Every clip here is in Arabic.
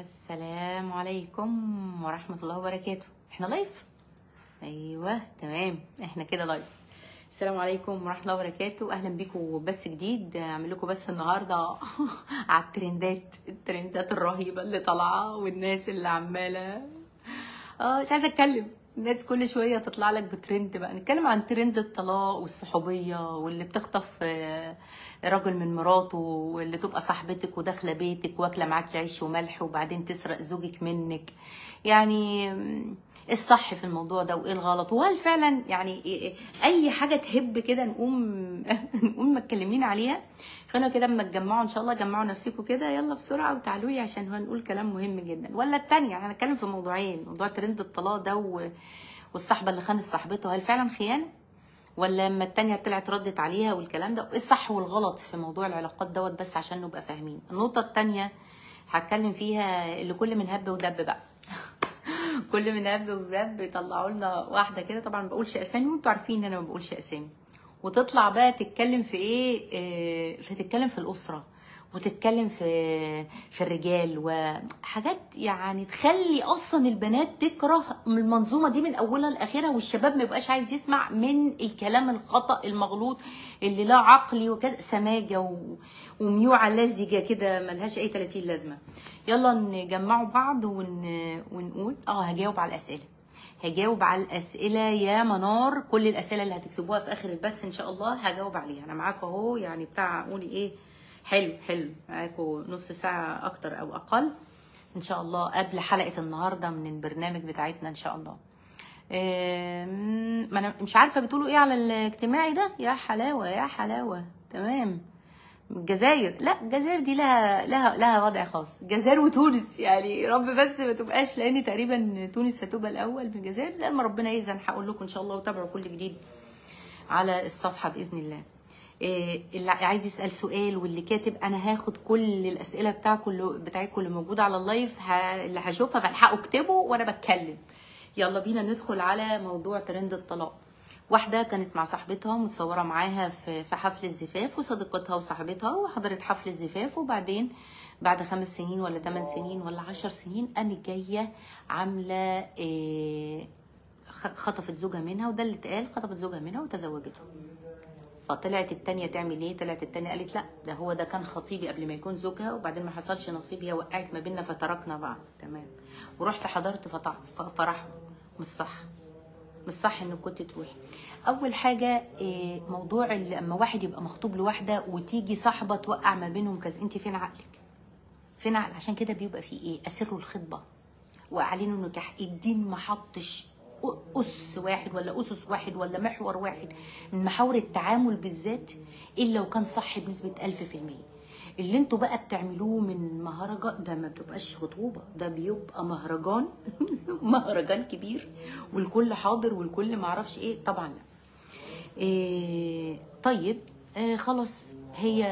السلام عليكم ورحمة الله وبركاته. احنا لايف؟ ايوه تمام، احنا كده لايف. السلام عليكم ورحمة الله وبركاته، اهلا بيكم. بس جديد اعمل لكم بس النهارده على الترندات الرهيبة اللي طالعة، والناس اللي عمالة مش عايزة اتكلم. الناس كل شوية تطلع لك بترند، بقى نتكلم عن ترند الطلاق والصحوبية، واللي بتخطف راجل من مراته، واللي تبقى صاحبتك وداخلة بيتك واكلة معاكي عيش وملح وبعدين تسرق زوجك منك. يعني ايه الصح في الموضوع ده وايه الغلط؟ وهل فعلا يعني اي حاجة تهب كده نقوم متكلمين عليها؟ خلونا كده اما تجمعوا ان شاء الله، جمعوا نفسكم كده يلا بسرعه وتعالوا لي عشان هنقول كلام مهم جدا. ولا الثانيه هنتكلم في موضوعين، موضوع ترند الطلاق ده والصحبه اللي خانت صاحبته، هل فعلا خيانه؟ ولا اما الثانيه طلعت ردت عليها والكلام ده، ايه الصح والغلط في موضوع العلاقات دوت، بس عشان نبقى فاهمين. النقطه الثانيه هتكلم فيها اللي كل من هب ودب بقى كل من هب ودب طلعوا لنا واحده كده، طبعا ما بقولش اسامي وانتوا عارفين ان انا ما بقولش اسامي، وتطلع بقى تتكلم في ايه، فتتكلم في الاسره وتتكلم في الرجال وحاجات يعني تخلي اصلا البنات تكره المنظومه دي من اولها لاخرها، والشباب ما يبقاش عايز يسمع من الكلام الخطا المغلوط اللي لا عقلي وكذا، سماجه وميوعه لزجه كده ملهاش اي 30 لازمه. يلا نجمعوا بعض ونقول هجاوب على الاسئله، هجاوب على الاسئله يا منار. كل الاسئله اللي هتكتبوها في اخر البث ان شاء الله هجاوب عليها، انا معاكم اهو. يعني بتاع قولي ايه، حلو معاكم نص ساعه اكتر او اقل ان شاء الله قبل حلقه النهارده من البرنامج بتاعتنا ان شاء الله. ما انا مش عارفه بتقولوا ايه على الاجتماعي ده، يا حلاوه يا حلاوه. تمام، الجزائر، لا الجزائر دي لها وضع خاص، الجزائر وتونس يعني، رب بس ما تبقاش، لان تقريبا تونس هتبقى الاول من الجزائر لما ربنا يزن. هقول لكم ان شاء الله وتابعوا كل جديد على الصفحه باذن الله. اللي عايز يسال سؤال واللي كاتب، انا هاخد كل الاسئله بتاعتكم اللي موجوده على اللايف، اللي هشوفها بلحقه اكتبه وانا بتكلم. يلا بينا ندخل على موضوع ترند الطلاق. واحدة كانت مع صاحبتها متصورة معاها في حفل الزفاف، وصديقتها وصاحبتها، وحضرت حفل الزفاف، وبعدين بعد 5 سنين ولا 8 سنين ولا 10 سنين قامت جاية عاملة خطفت زوجها منها، وده اللي اتقال، خطفت زوجها منها وتزوجته. فطلعت التانية تعمل ايه؟ طلعت التانية قالت لا ده هو ده كان خطيبي قبل ما يكون زوجها، وبعدين ما حصلش نصيب، هي وقعت ما بينا فتركنا بعض. تمام، ورحت حضرت فرحهم. مش صح، مش صح انك كنت تروحي. اول حاجه موضوع لما واحد يبقى مخطوب لواحده وتيجي صاحبه توقع ما بينهم كذا، انت فين عقلك؟ فين عقل؟ عشان كده بيبقى في ايه، اسروا الخطبه واعلنوا النكاح. الدين ما حطش اس واحد ولا اسس واحد ولا محور واحد من محاور التعامل بالذات، الا لو كان صح بنسبه 1000%. اللي انتوا بقى بتعملوه من مهرجان ده ما بتبقاش خطوبه، ده بيبقى مهرجان مهرجان كبير والكل حاضر والكل ما اعرفش ايه. طبعا لا. طيب خلاص، هي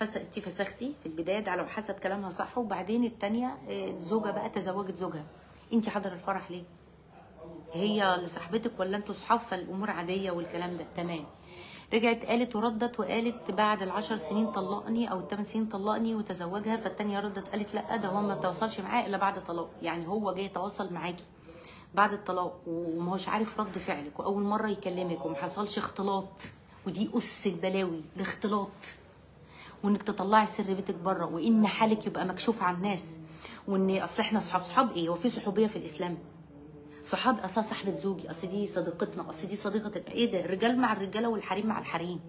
انت فسختي في البدايه ده على حسب كلامها صح، وبعدين الثانيه الزوجه بقى تزوجت زوجها، انت حاضره الفرح ليه؟ هي اللي صاحبتك ولا انتوا صحاب؟ فالامور عاديه والكلام ده تمام. رجعت قالت وردت وقالت بعد 10 سنين طلقني او 8 سنين طلقني وتزوجها. فالتانية ردت قالت لا ده هو ما تواصلش معاه الا بعد طلاق، يعني هو جاي يتواصل معاكي بعد الطلاق وما هوش عارف رد فعلك، واول مره يكلمك وما حصلش اختلاط، ودي اس البلاوي، الاختلاط وانك تطلعي سر بيتك بره، وان حالك يبقى مكشوف عن الناس، وان اصل احنا صحاب ايه، هو في صحوبيه في الاسلام؟ صحاب اصل صاحبه زوجي، اصل دي صديقتنا، اصل دي صديقه، ايه ده؟ الرجال مع الرجاله والحريم مع الحريم،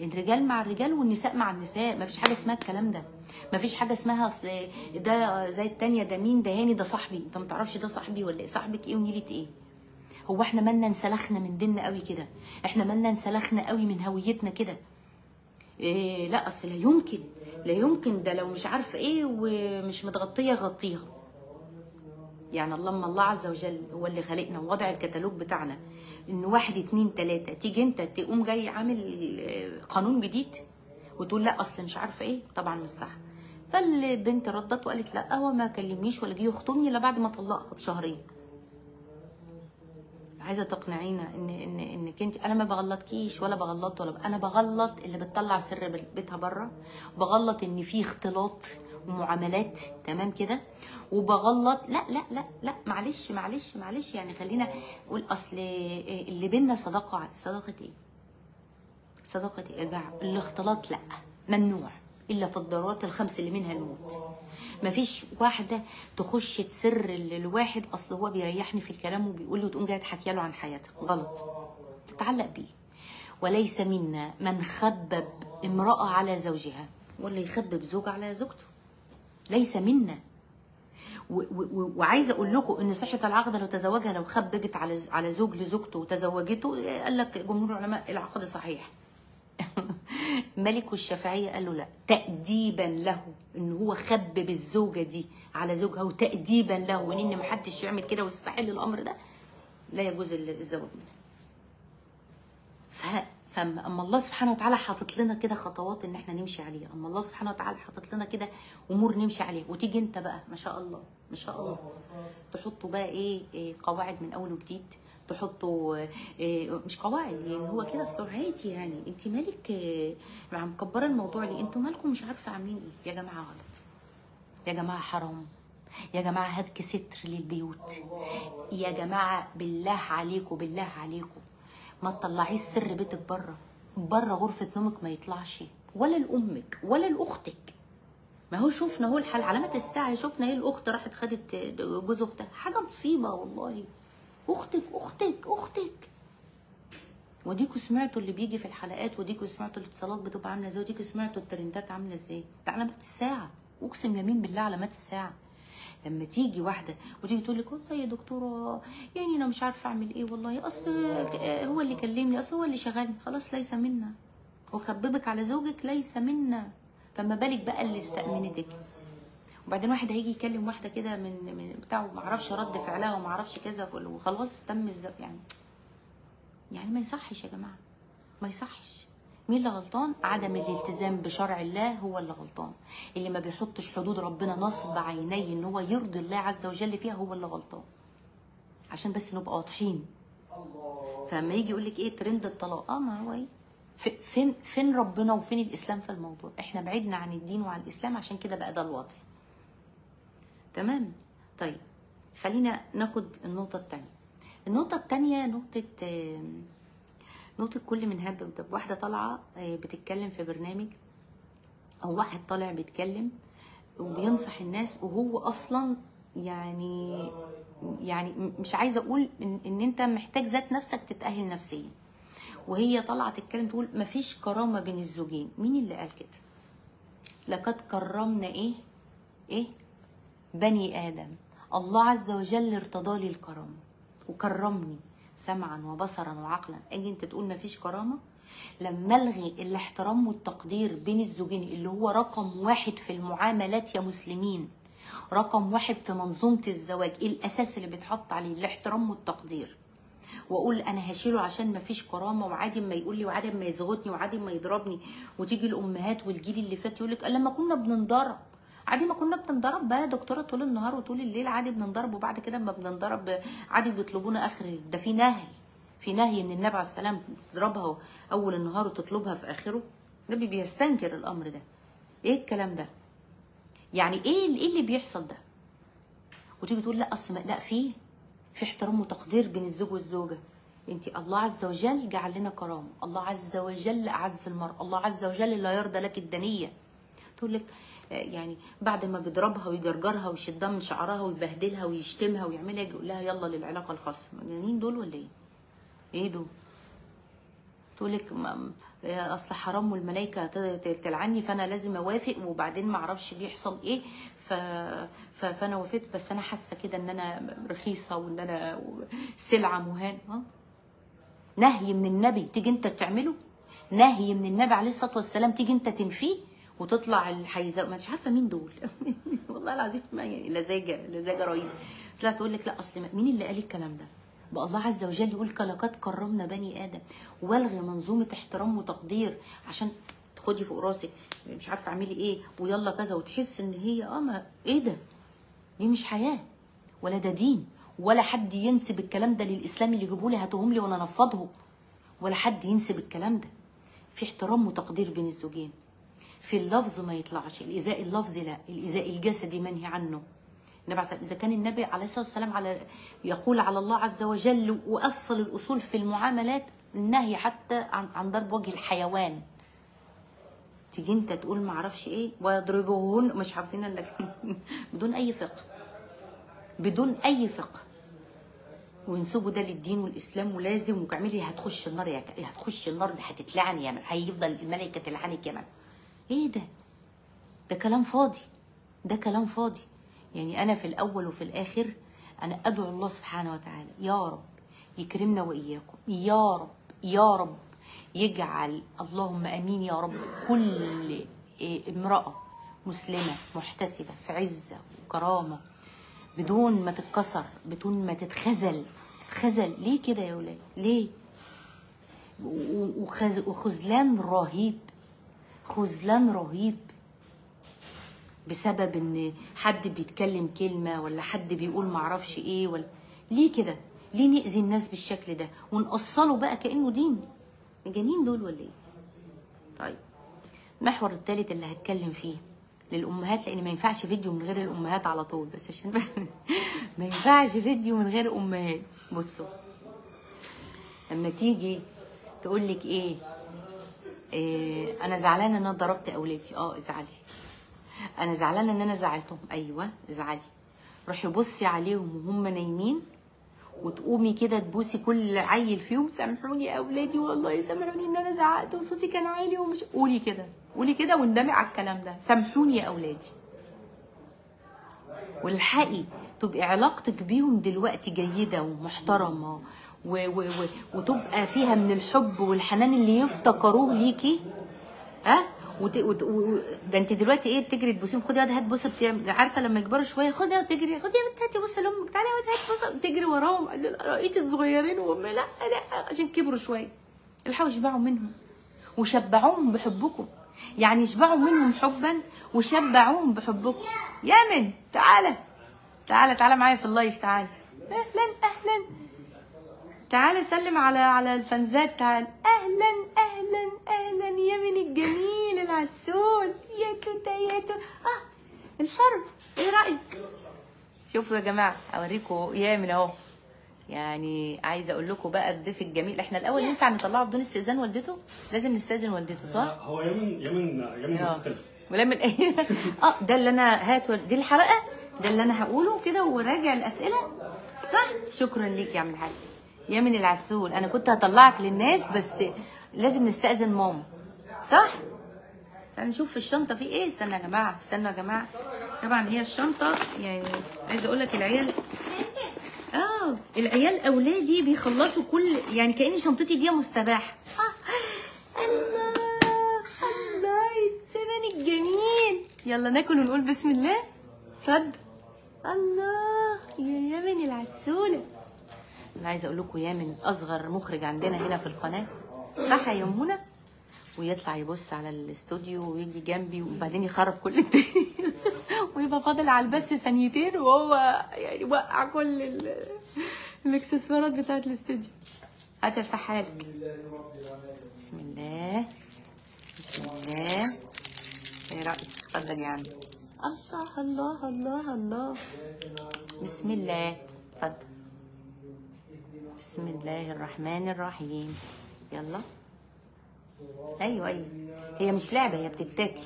الرجال مع الرجال والنساء مع النساء، مفيش حاجه اسمها الكلام ده، مفيش حاجه اسمها اصل ده زي الثانيه، ده مين ده هاني ده صاحبي، انت ما تعرفش ده صاحبي ولا ايه، صاحبك ايه ونيله ايه؟ هو احنا مالنا انسلخنا من ديننا قوي كده، احنا مالنا انسلخنا قوي من هويتنا كده. إيه لا اصل لا يمكن، لا يمكن ده لو مش عارفه ايه ومش متغطيه غطيها. يعني اللهم الله عز وجل هو اللي خلقنا ووضع الكتالوج بتاعنا، ان 1 2 3 تيجي انت تقوم جاي عامل قانون جديد وتقول لا اصل مش عارفه ايه، طبعا مش صح. فالبنت ردت وقالت لا هو ما كلمنيش ولا جه يخطبني الا بعد ما طلقها ب2 شهر. عايزه تقنعينا انك انت، انا ما بغلطكيش ولا بغلط، انا بغلط اللي بتطلع سر بيتها بره، بغلط ان في اختلاط ومعاملات، تمام كده، وبغلط. لا لا لا لا، معلش معلش معلش، يعني خلينا نقول اصل اللي بينا صداقه. صداقه ايه؟ صداقه ايه يا جماعه؟ الاختلاط لا، ممنوع الا في الضرورات الخمس اللي منها الموت. مفيش واحده تخش تسر للواحد اصل هو بيريحني في الكلام وبيقول له، تقوم جايه تحكي له عن حياتك، غلط، تتعلق بيه. وليس منا من خبب امرأة على زوجها ولا يخبب زوج على زوجته، ليس منا. وعايزه اقول لكم ان صحه العقد لو تزوجها، لو خببت على زوج لزوجته وتزوجته، قال لك جمهور العلماء العقد صحيح. مالك والشافعيه قالوا لا، تأديبا له ان هو خبب الزوجه دي على زوجها، وتأديبا له وان محدش يعمل كده ويستحل الامر ده، لا يجوز الزواج منها. فاما الله سبحانه وتعالى حاطط لنا كده خطوات ان احنا نمشي عليها، اما الله سبحانه وتعالى حاطط لنا كده امور نمشي عليها، وتيجي انت بقى ما شاء الله ما شاء الله تحطوا بقى ايه قواعد من اول وجديد، تحطوا مش قواعد، يعني هو كده اصل عادي. يعني انت مالك مع مكبره الموضوع ليه؟ انتوا مالكم مش عارفه عاملين ايه؟ يا جماعه غلط، يا جماعه حرام، يا جماعه هتك ستر للبيوت، يا جماعه بالله عليكم بالله عليكم ما تطلعيش سر بيتك بره، بره غرفه نومك ما يطلعش، ولا لامك ولا لاختك. ما هو شفنا هو الحل علامه الساعه، شفنا ايه الاخت راحت خدت جوز اختها، حاجه مصيبه والله. اختك اختك اختك، وديكوا سمعتوا اللي بيجي في الحلقات، وديكوا سمعتوا الاتصالات بتبقى عامله ازاي، وديكوا سمعتوا الترندات عامله ازاي، ده علامات الساعه، اقسم يمين بالله علامات الساعه. لما تيجي واحده وتيجي تقول لك والله يا دكتوره يعني انا مش عارفه اعمل ايه، والله اصل هو اللي كلمني، اصل هو اللي شغلني، خلاص ليس منا. وخببك على زوجك ليس منا، فما بالك بقى اللي استأمنتك. وبعدين واحد هيجي يكلم واحده كده من بتاعه، ما اعرفش رد فعلها وما اعرفش كذا، وخلاص تم الزواج. يعني ما يصحش يا جماعه، ما يصحش. مين اللي غلطان؟ عدم الالتزام بشرع الله هو اللي غلطان، اللي ما بيحطش حدود ربنا نصب عينيه ان هو يرضي الله عز وجل فيها، هو اللي غلطان. عشان بس نبقى واضحين. فما يجي يقول لك ايه ترند الطلاق، ما هو ايه؟ فين ربنا وفين الاسلام في الموضوع؟ احنا بعدنا عن الدين وعن الاسلام، عشان كده بقى ده الوضع. تمام؟ طيب خلينا ناخد النقطة الثانية. النقطة الثانية نقطة كل من هب ودب. واحدة طالعة بتتكلم في برنامج، أو واحد طالع بيتكلم وبينصح الناس، وهو أصلا يعني مش عايزة أقول إن أنت محتاج ذات نفسك تتأهل نفسيا، وهي طالعة تتكلم تقول مفيش كرامة بين الزوجين. مين اللي قال كده؟ لقد كرمنا إيه؟ بني آدم. الله عز وجل ارتضى لي الكرامة وكرمني سمعا وبصرا وعقلا. اجي انت تقول مفيش كرامه لما الغي الاحترام والتقدير بين الزوجين، اللي هو رقم واحد في المعاملات يا مسلمين، رقم واحد في منظومه الزواج، الاساس اللي بيتحط عليه الاحترام والتقدير. واقول انا هشيله عشان مفيش كرامه، وعادي ما يقول لي، وعادي ما يزغطني، وعادي ما يضربني. وتيجي الامهات والجيل اللي فات يقول لك لما كنا بننضرب، عادي ما كنا بنضرب بقى دكتوره طول النهار وطول الليل، عادي بنضرب، وبعد كده لما بنضرب عادي بيطلبونا اخر. ده في نهي من النبي عليه السلام تضربها اول النهار وتطلبها في اخره؟ النبي بيستنكر الامر ده. ايه الكلام ده؟ يعني ايه اللي بيحصل ده؟ وتيجي تقول لا اصل لا في احترام وتقدير بين الزوج والزوجه. انت الله عز وجل جعل لنا كرامه، الله عز وجل اعز المرأة، الله عز وجل لا يرضى لك الدنيه. تقول لك يعني بعد ما بيضربها ويجرجرها ويشدها من شعرها ويبهدلها ويشتمها ويعملها، يقول لها يلا للعلاقه الخاصه. مجانين دول ولا ايه؟ ايه دول؟ تقول لك اصل حرام والملائكه تلعني فانا لازم اوافق، وبعدين ما اعرفش بيحصل ايه فانا وافقت، بس انا حاسه كده ان انا رخيصه وان انا سلعه مهان. نهي من النبي تيجي انت تعمله، نهي من النبي عليه الصلاه والسلام تيجي انت تنفيه وتطلع الحيزه. مش عارفه مين دول. والله العظيم لزاجه رهيبه. طلعت تقول لك لا اصل مين اللي قال الكلام ده؟ بقى الله عز وجل يقول لقد كرمنا بني ادم، والغي منظومه احترام وتقدير عشان تاخدي فوق راسك مش عارفه اعملي ايه ويلا كذا، وتحس ان هي ما ايه ده؟ دي مش حياه ولا ده دين، ولا حد ينسب الكلام ده للاسلام اللي يجيبوا لي هاتهم لي وانا انفضهم، ولا حد ينسب الكلام ده. في احترام وتقدير بين الزوجين. في اللفظ ما يطلعش، الإيذاء اللفظي لا، الإيذاء الجسدي منهي عنه. النبي عليه الصلاة والسلام إذا كان النبي عليه الصلاة والسلام يقول على الله عز وجل وأصل الأصول في المعاملات النهي حتى عن ضرب وجه الحيوان. تيجي أنت تقول ما أعرفش إيه ويضربوهن، مش حافظين إنك بدون أي فقه، بدون أي فقه، وينسبوا ده للدين والإسلام ولازم وكعملي هتخش النار، يا هتخش النار، هتتلعن يا من، هيفضل الملائكة تلعنك يا من. إيه ده؟ ده كلام فاضي، ده كلام فاضي. يعني أنا في الأول وفي الآخر أنا أدعو الله سبحانه وتعالى يا رب يكرمنا وإياكم، يا رب يا رب يجعل، اللهم أمين يا رب، كل امرأة مسلمة محتسبة في عزة وكرامة بدون ما تتكسر، بدون ما تتخزل. تتخزل ليه كده يا ولاد؟ ليه؟ وخذلان رهيب، خذلان رهيب بسبب ان حد بيتكلم كلمه ولا حد بيقول معرفش ايه ولا ليه كده؟ ليه نأذي الناس بالشكل ده ونقصله بقى كأنه دين؟ مجانين دول ولا ايه؟ طيب المحور الثالث اللي هتكلم فيه للامهات، لان ما ينفعش فيديو من غير الامهات على طول، بس عشان ما ينفعش فيديو من غير امهات. بصوا لما تيجي تقول لك ايه، انا زعلانه ان انا ضربت اولادي، ازعلي، انا زعلانه ان انا زعلتهم، ايوه ازعلي، روحي بصي عليهم وهم نايمين وتقومي كده تبوسي كل عيل فيهم، سامحوني يا اولادي والله سامحوني ان انا زعقت وصوتي كان عالي ومش، قولي كده، قولي كده واندمي على الكلام ده، سامحوني يا اولادي. والحقي تبقي علاقتك بيهم دلوقتي جيده ومحترمه وتبقى فيها من الحب والحنان اللي يفتكروه ليكي. ها ده انت دلوقتي ايه، بتجري تبوسيهم، خدي يا واد هات بوسه، بتعمل عارفه لما يكبروا شويه خدي وتجري، خدي يا بنت هاتي بوسه لامك، تعالي يا واد هات بوسه، بتجري وراهم. رأيتي الصغيرين وهم لا لا، عشان كبروا شويه الحقوا اشبعوا منهم وشبعوهم بحبكم، يعني اشبعوا منهم حبا وشبعوهم بحبكم. يا من تعالى تعالى تعالى معايا في اللايف، تعالى اهلا اهلا، تعالى سلم على الفنزات، تعالى اهلا اهلا اهلا يا من الجميل العسول، يا توته يا توته. الشرب ايه رايك؟ شوفوا يا جماعه اوريكم يا من اهو، يعني عايزه اقول لكم بقى الضيف الجميل. احنا الاول ينفع نطلعه بدون استئذان والدته؟ لازم نستاذن والدته صح؟ هو يمن مستقل ولا من ايه؟ ده اللي انا دي الحلقه، ده اللي انا هقوله كده وراجع الاسئله صح؟ شكرا ليك يا عم الحاج يا من العسول، انا كنت هطلعك للناس بس لازم نستأذن ماما صح؟ تعالى نشوف في الشنطه في ايه. استنى يا جماعه، استنوا يا جماعه، طبعا هي الشنطه، يعني عايزه اقول لك العيال العيال اولادي بيخلصوا كل، يعني كأن شنطتي دي مستباحه. الله الله الثمن الجميل، يلا ناكل ونقول بسم الله. اتفضل. الله يا من العسوله، انا عايزه اقول لكم يامن اصغر مخرج عندنا هنا في القناه صح يا منى، ويطلع يبص على الاستوديو ويجي جنبي وبعدين يخرب كل الدنيا ويبقى فاضل على البث ثانيتين وهو يعني وقع كل الاكسسوارات بتاعه الاستوديو. هتفتح حالك. بسم الله بسم الله، ايه رايك؟ اتفضل يا عم. الله الله الله الله، بسم الله، اتفضل. بسم الله الرحمن الرحيم، يلا. ايوه، هي مش لعبه، هي بتتاكل.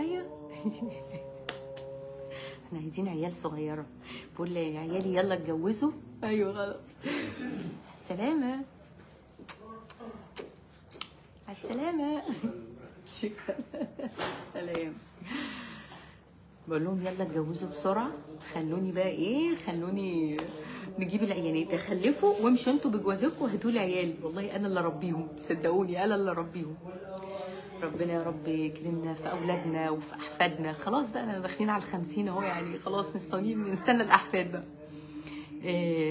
ايوه احنا عايزين عيال صغيره، بقول لعيالي يلا اتجوزوا. ايوه خلاص، السلامه على السلامه، شكرا سلام. بقول لهم يلا اتجوزوا بسرعه، خلوني بقى ايه، خلوني نجيب العيانين، تخلفوا وامشوا انتوا بجوازكم وهاتوا لي عيال، والله انا اللي اربيهم، صدقوني انا اللي اربيهم. ربنا يا رب يكرمنا في اولادنا وفي احفادنا، خلاص بقى انا داخلين على ال50 اهو، يعني خلاص نستنى الاحفاد بقى.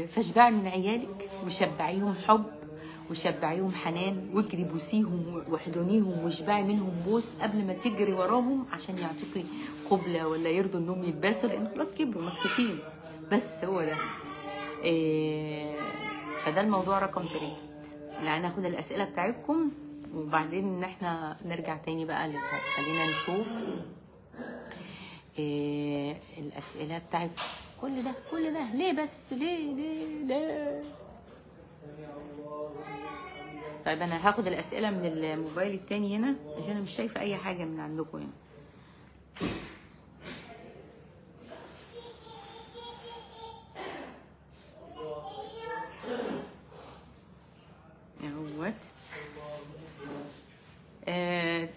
فاشبعي من عيالك وشبعيهم حب وشبعيهم حنان، واجري بوسيهم واحضنيهم واشبعي منهم بوس قبل ما تجري وراهم عشان يعطيكي قبله ولا يرضوا انهم يتباسوا، لان خلاص كبروا مكسوفين. بس هو ده. فده الموضوع رقم 3. لا، هناخد الاسئله بتاعتكم وبعدين ان احنا نرجع تاني بقى للتاني. خلينا نشوف الاسئله بتاعت كل ده ليه بس؟ ليه؟ طيب انا هاخد الاسئله من الموبايل التاني هنا عشان انا مش شايفه اي حاجه من عندكم هنا.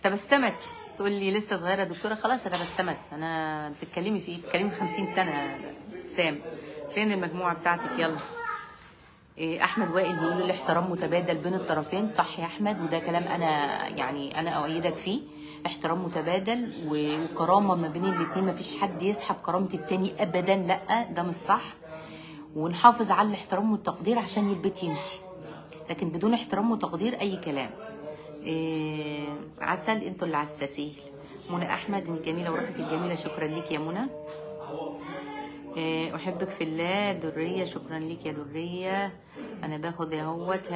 تبسمت تقول لي لسه صغيره يا دكتوره. خلاص انا بسمت. انا بتتكلمي في ايه؟ بتتكلمي في 50 سنه. سام فين المجموعه بتاعتك؟ يلا. احمد وائل بيقول الاحترام متبادل بين الطرفين. صح يا احمد، وده كلام انا يعني انا اؤيدك فيه. احترام متبادل وكرامه ما بين الاثنين، ما فيش حد يسحب كرامه الثاني ابدا، لا ده مش صح. ونحافظ على الاحترام والتقدير عشان البيت يمشي، لكن بدون احترام وتقدير اي كلام. عسل انتوا اللي عساسين. منى احمد الجميله وروحك الجميله، شكرا ليك يا منى. احبك في الله. دريه شكرا ليك يا دريه. انا باخد اهوت.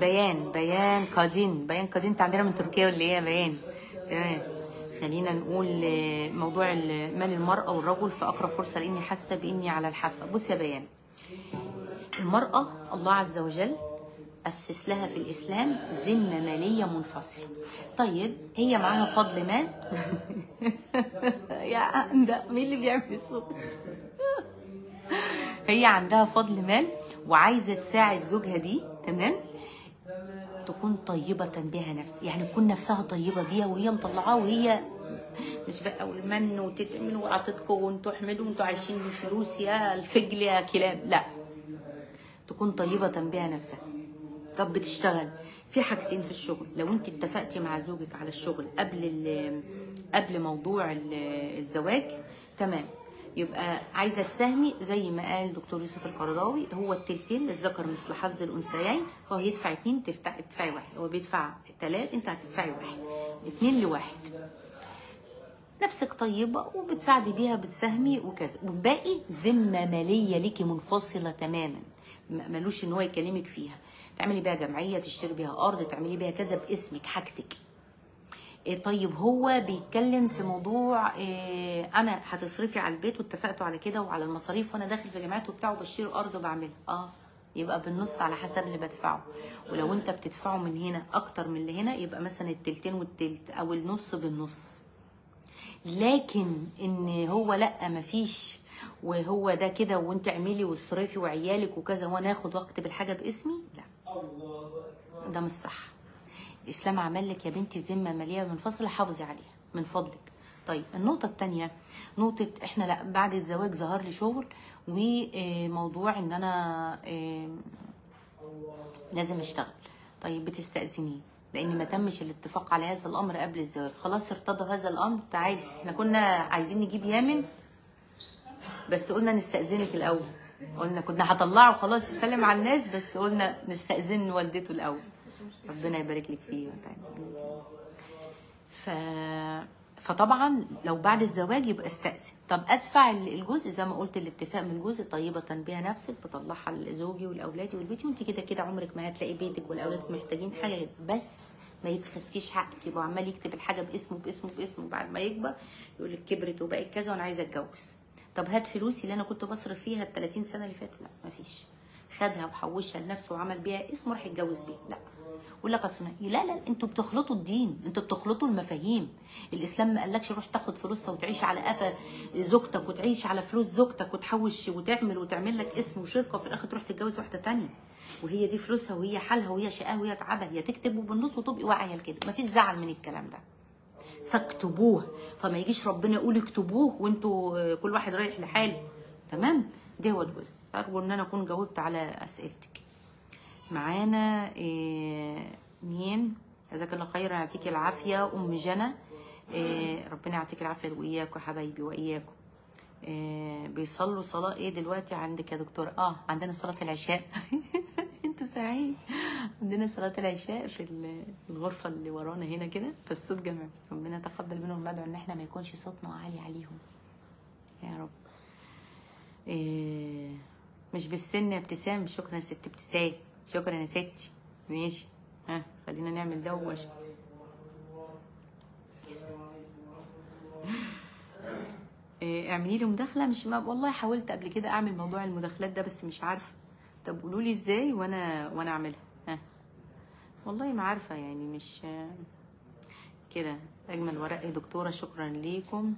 بيان قدين انت عندنا من تركيا ولا ايه يا بيان؟ تمام. خلينا نقول موضوع مال المراه والرجل في اقرب فرصه لاني حاسه باني على الحافه. بص يا بيان، المراه الله عز وجل أسس لها في الإسلام ذمة مالية منفصلة. طيب هي معاها فضل مال؟ يا أندى مين اللي بيعمل الصوت؟ هي عندها فضل مال وعايزة تساعد زوجها بيه، تمام؟ تكون طيبة بها نفس، يعني تكون نفسها طيبة بيها وهي مطلعاه، وهي مش بقى والمن وتتأمن وأعطتكم وأنتوا احمدوا وأنتوا عايشين بالفلوس يا الفجل يا كلاب، لا. تكون طيبة بها نفسها. طب بتشتغل في حاجتين في الشغل، لو انت اتفقتي مع زوجك على الشغل قبل موضوع الزواج، تمام، يبقى عايزه تساهمي زي ما قال دكتور يوسف القرضاوي، هو التلتين للذكر مثل حظ الانثيين، هو يدفع 2 تدفعي 1، هو بيدفع 3 انت هتدفعي 1، 2 ل1. نفسك طيبه وبتساعدي بيها بتساهمي وكذا، والباقي ذمه ماليه ليكي منفصله تماما، ملوش ان هو يكلمك فيها. تعملي بيها جمعيه، تشتري بيها ارض، تعملي بيها كذا باسمك حاجتك. طيب هو بيتكلم في موضوع انا هتصرفي على البيت واتفقتوا على كده وعلى المصاريف وانا داخل في جمعيات وبتاع وبشتري ارض وبعملها، يبقى بالنص على حسب اللي بدفعه، ولو انت بتدفعه من هنا اكتر من اللي هنا يبقى مثلا 2/3 او النص بالنص. لكن ان هو لا مفيش وهو ده كده وانت اعملي واصرفي وعيالك وكذا وانا اخد وقت بالحاجه باسمي، لا ده مش صح. الاسلام عمل لك يا بنتي ذمه ماليه منفصله، حافظي عليها من فضلك. طيب النقطه الثانيه، نقطه احنا لا بعد الزواج ظهر لي شغل وموضوع ان انا لازم اشتغل. طيب بتستاذنيه لان ما تمش الاتفاق على هذا الامر قبل الزواج، خلاص ارتضى هذا الامر، تعالي احنا كنا عايزين نجيب يامن بس قلنا نستأذنك الأول، قلنا كنا هطلعه وخلاص يسلم على الناس بس قلنا نستأذن والدته الأول. ربنا يبارك لك فيه. فطبعا لو بعد الزواج يبقى استأذن. طب أدفع الجزء زي ما قلت، الاتفاق من الجزء طيبة بها نفسك، بطلعها لزوجي ولأولادي والبيت، وأنت كده كده عمرك ما هتلاقي بيتك والأولاد محتاجين حاجة، بس ما يبخسكيش حقك، يبقى عمال يكتب الحاجة باسمه، بعد ما يكبر يقول لك كبرت وبقت كذا وأنا عايزة أتجوز. طب هات فلوسي اللي انا كنت بصرف فيها ال 30 سنه اللي فاتوا، لا مفيش. خدها وحوشها لنفسه وعمل بيها اسمه راح يتجوز بيها، لا. يقول لك اصل لا انتوا بتخلطوا الدين، انتوا بتخلطوا المفاهيم. الاسلام ما قالكش روح تاخد فلوسها وتعيش على قفا زوجتك وتعيش على فلوس زوجتك وتحوش وتعمل لك اسم وشركه وفي الاخر تروح تتجوز واحده ثانيه وهي دي فلوسها وهي حالها وهي شقاها وهي تعبها، هي تكتب وبالنص وتبقي واعيه لكده، مفيش زعل من الكلام ده. فاكتبوه، فما يجيش ربنا يقول اكتبوه وانتوا كل واحد رايح لحاله، تمام؟ ده هو الجزء. ارجو ان انا اكون جاوبت على اسئلتك. معانا مين؟ جزاك الله خيرا، يعطيكي العافيه ام جنى. ربنا يعطيكي العافيه واياكم حبايبي واياكم. بيصلوا صلاه ايه دلوقتي عندك يا دكتور؟ عندنا صلاه العشاء. انتوا سعيد، عندنا صلاة العشاء في الغرفة اللي ورانا هنا كده، فالصوت جميل. ربنا يتقبل منهم، بدعوا ان احنا ما يكونش صوتنا عالي عليهم يا رب. مش بالسن يا ابتسام. شكرا يا ست ابتسام، شكرا يا ستي. ماشي، ها خلينا نعمل دوش. اعملي لي مداخله. مش والله حاولت قبل كده اعمل موضوع المداخلات ده بس مش عارفه. طب قولوا لي ازاي وانا اعملها. ها والله ما عارفه يعني. مش كده اجمل ورق يا دكتوره، شكرا ليكم.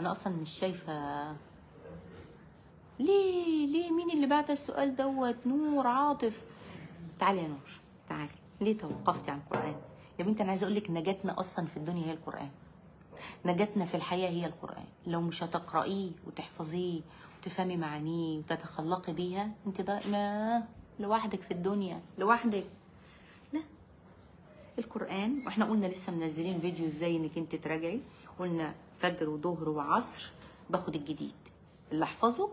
انا اصلا مش شايفه ليه مين اللي بعت السؤال دوت. نور عاطف، تعالي يا نور، تعالي. ليه توقفتي عن القران يا بنتي؟ انا عايزه اقول لك نجاتنا اصلا في الدنيا هي القران، نجاتنا في الحياه هي القران. لو مش هتقرايه وتحفظيه وتفهمي معانيه وتتخلقي بيها، انت ما لوحدك في الدنيا، لوحدك. لا، القران. واحنا قلنا لسه منزلين فيديو ازاي انك انت تراجعي، قلنا فجر وظهر وعصر باخد الجديد اللي احفظه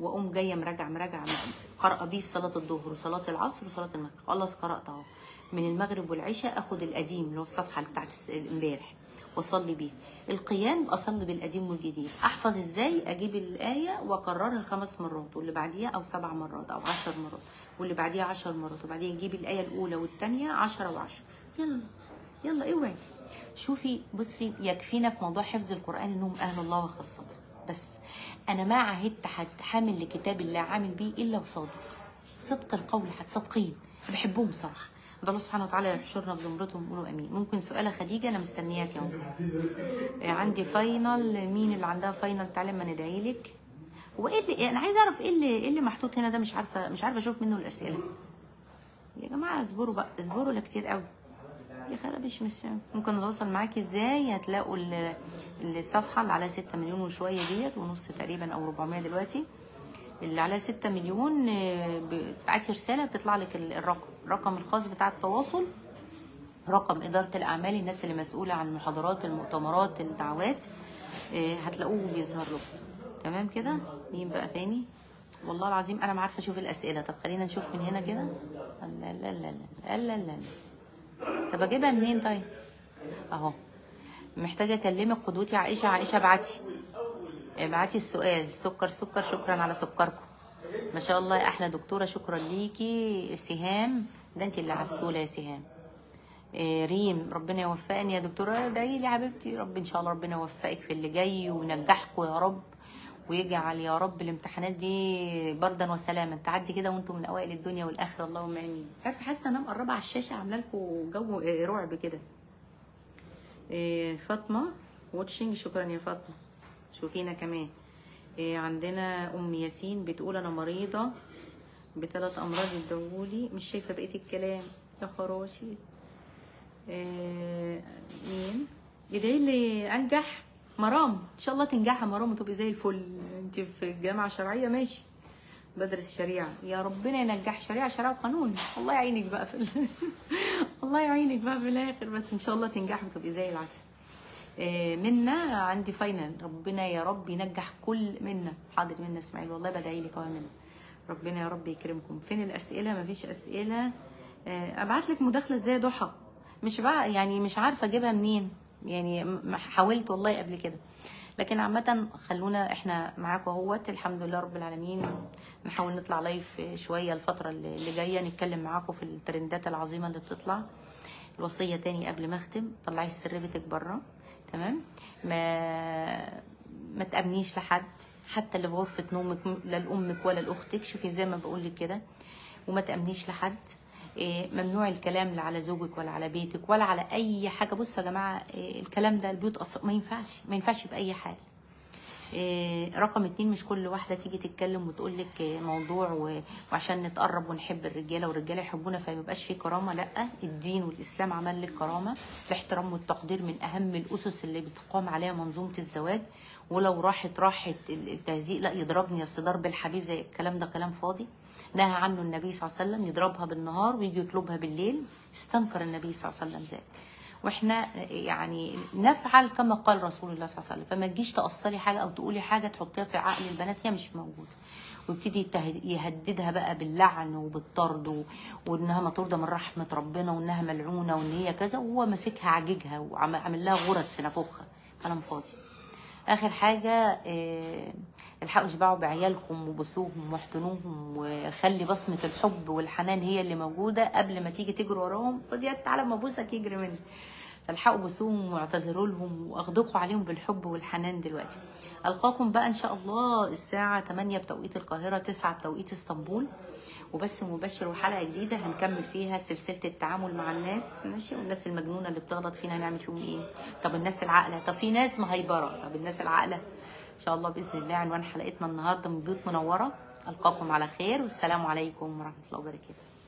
واقوم جايه مراجعه قرأ بيه في صلاه الظهر وصلاه العصر وصلاه المغرب. خلاص قرأت اهو. من المغرب والعشاء اخد القديم اللي هو الصفحه بتاعت امبارح واصلي بيه. القيام اصلي بالقديم والجديد. احفظ ازاي؟ اجيب الايه واكررها 5 مرات واللي بعديها او 7 مرات او 10 مرات واللي بعديها 10 مرات، وبعدين اجيب الايه الاولى والثانيه 10 و10. يلا يلا اوعي. شوفي بصي، يكفينا في موضوع حفظ القران انهم اهل الله وخاصته. بس انا ما عهدت حد حامل لكتاب الله عامل بيه الا وصادق، صدق القول، صادقين. بحبهم صراحه. الله سبحانه وتعالى يحشرنا بزمرتهم ونقول امين. ممكن سؤالها خديجه؟ انا مستنياك يا عمر. عندي فاينل. مين اللي عندها فاينل؟ تعالى ما ندعي لك. هو ايه اللي انا عايزه اعرف؟ ايه اللي محطوط هنا ده؟ مش عارفه اشوف منه الاسئله يا جماعه. اصبروا بقى، اصبروا. لا كتير قوي يا خرابيش. مش ممكن نتواصل معاكي ازاي؟ هتلاقوا الصفحه اللي عليها 6 مليون وشويه ديت ونص تقريبا او 400 دلوقتي، اللي عليها 6 مليون بتبعتي رساله بتطلع لك الرقم الخاص بتاع التواصل، رقم اداره الاعمال، الناس اللي مسؤوله عن المحاضرات، المؤتمرات، الدعوات، هتلاقوه بيظهر لكم. تمام كده. مين بقى تاني؟ والله العظيم انا ما عارفه اشوف الاسئله. طب خلينا نشوف من هنا كده. لا لا لا لا لا لا. طب اجيبها منين؟ طيب اهو. محتاجه اكلمك قدوتي عائشه. عائشه ابعتي السؤال. سكر، شكرا على سكركم. ما شاء الله يا احلى دكتوره، شكرا ليكي. سهام، ده انت اللي عسوله يا سهام. ريم، ربنا يوفقني يا دكتوره. ادعي لي يا حبيبتي. رب ان شاء الله ربنا يوفقك في اللي جاي وينجحكم يا رب، ويجعل يا رب الامتحانات دي بردا وسلاما تعدي كده وانتم من اوائل الدنيا والاخره، اللهم امين. مش عارفه، حاسه انا مقربه على الشاشه عامله لكم جو رعب كده. فاطمه واتشنج، شكرا يا فاطمه، شوفينا كمان. عندنا ام ياسين بتقول انا مريضه ب3 امراض يدعولي، مش شايفه بقيه الكلام يا خراشي. مين؟ ادعي لي انجح. مرام، ان شاء الله تنجحي مرام وتبقي زي الفل. انت في الجامعه الشرعيه؟ ماشي، بدرس شريعه. يا ربنا ينجح شريعه وقانون. الله يعينك بقى في الله يعينك بقى في الاخر، بس ان شاء الله تنجحي وتبقي زي العسل. منا، عندي فاينل، ربنا يا رب ينجح كل منا. حاضر منا اسماعيل، والله بدعي لك يا منا، ربنا يا رب يكرمكم. فين الاسئله؟ مفيش اسئله. ابعت لك مداخله ازاي يا ضحى؟ مش بقى يعني مش عارفه اجيبها منين يعني. حاولت والله قبل كده، لكن عامه خلونا احنا معاكم اهوت. الحمد لله رب العالمين. نحاول نطلع لايف شويه الفتره اللي جايه، نتكلم معاكم في الترندات العظيمه اللي بتطلع. الوصيه تاني قبل ما اختم، طلعي سربتك بره. تمام. ما تامنيش لحد، حتى اللي في غرفه نومك، لا لامك ولا لاختك. شوفي زي ما بقول لك كده. وما تامنيش لحد. ممنوع الكلام لا على زوجك ولا على بيتك ولا على اي حاجه. بصوا يا جماعه، الكلام ده البيوت اصلا ما ينفعش باي حاجه. رقم 2، مش كل واحده تيجي تتكلم وتقول لك موضوع وعشان نتقرب ونحب الرجاله والرجاله يحبونا فميبقاش فيه كرامه. لا، الدين والاسلام عمل لك كرامه. الاحترام والتقدير من اهم الاسس اللي بتقام عليها منظومه الزواج. ولو راحت التهزيء، لا يضربني اصل ضرب الحبيب زي الكلام ده كلام فاضي، نهى عنه النبي صلى الله عليه وسلم. يضربها بالنهار ويجي يطلبها بالليل، استنكر النبي صلى الله عليه وسلم ذلك. واحنا يعني نفعل كما قال رسول الله صلى الله عليه وسلم. فما تجيش تقصري حاجه او تقولي حاجه تحطيها في عقل البنات هي مش موجوده، ويبتدي يهددها بقى باللعن وبالطرد وانها مطرده من رحمه ربنا وانها ملعونه وان هي كذا، وهو ماسكها عاججها وعامل لها غرز في نافوخها. كلام فاضي. اخر حاجه الحقوا اشبعوا بعيالكم وبوسوهم واحتنوهم، وخلي بصمه الحب والحنان هي اللي موجوده قبل ما تيجي تجري وراهم، ودي تعالى ما ابوسك يجري منك. فالحقوا بوسوهم واعتذروا لهم واغدقوا عليهم بالحب والحنان دلوقتي. القاكم بقى ان شاء الله الساعه 8 بتوقيت القاهره، 9 بتوقيت اسطنبول، وبث مباشر وحلقه جديده هنكمل فيها سلسله التعامل مع الناس، ماشي؟ والناس المجنونه اللي بتغلط فينا هنعمل فيهم ايه؟ طب الناس العاقله، طب في ناس مهيبره، طب الناس العاقله. ان شاء الله باذن الله عنوان حلقتنا النهارده من بيوت منوره. القاكم على خير والسلام عليكم ورحمه الله وبركاته.